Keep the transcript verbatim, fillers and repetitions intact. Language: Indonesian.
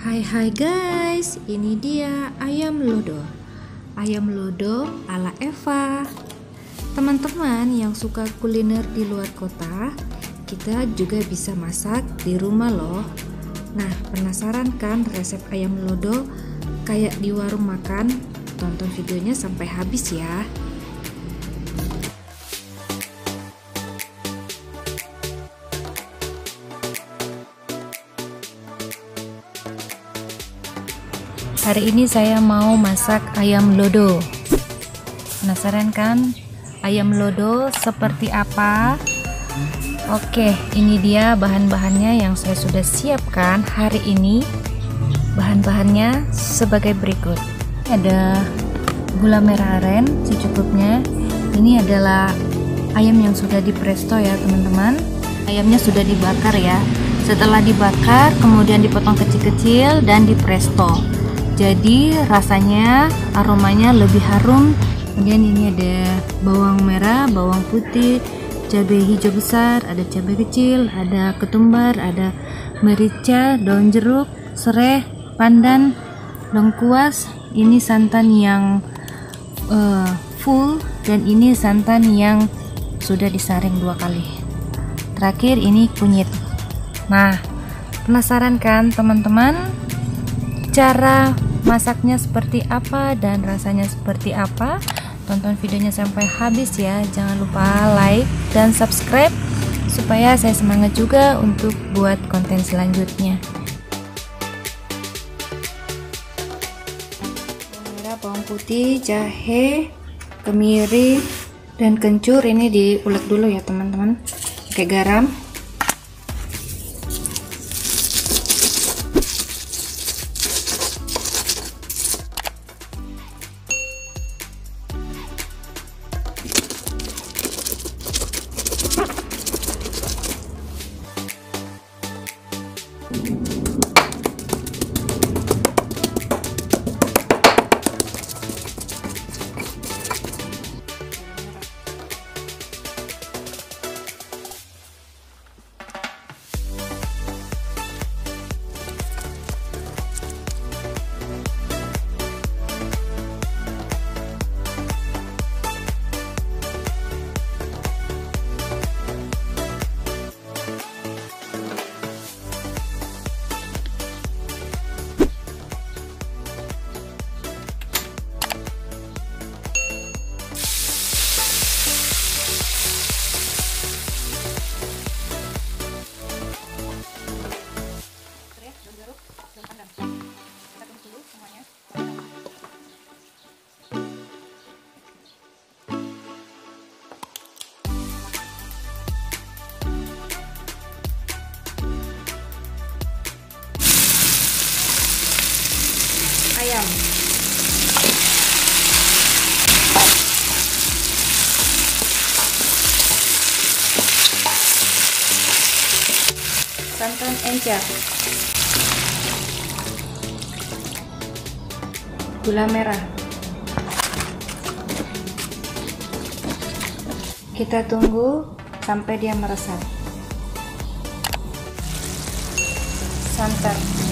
Hai hai guys, ini dia ayam lodo. Ayam lodo ala Eva. Teman-teman yang suka kuliner di luar kota, kita juga bisa masak di rumah loh. Nah, penasaran kan resep ayam lodo kayak di warung makan? Tonton videonya sampai habis ya. Hari ini saya mau masak ayam lodo. Penasaran kan ayam lodo seperti apa? Oke, ini dia bahan-bahannya yang saya sudah siapkan hari ini. Bahan-bahannya sebagai berikut. Ada gula merah aren secukupnya. Ini adalah ayam yang sudah dipresto ya teman-teman. Ayamnya sudah dibakar ya. Setelah dibakar kemudian dipotong kecil-kecil dan dipresto. Jadi rasanya aromanya lebih harum. Kemudian ini ada bawang merah, bawang putih, cabai hijau besar, ada cabai kecil, ada ketumbar, ada merica, daun jeruk, serai, pandan, lengkuas. Ini santan yang uh, full dan ini santan yang sudah disaring dua kali. Terakhir ini kunyit. Nah, penasaran kan teman-teman cara masaknya seperti apa dan rasanya seperti apa? Tonton videonya sampai habis ya. Jangan lupa like dan subscribe supaya saya semangat juga untuk buat konten selanjutnya. Bawang merah, bawang putih, jahe, kemiri, dan kencur ini diulek dulu ya teman-teman. Pakai garam. Ayam. Santan encer. Gula merah. Kita tunggu sampai dia meresap. Santan.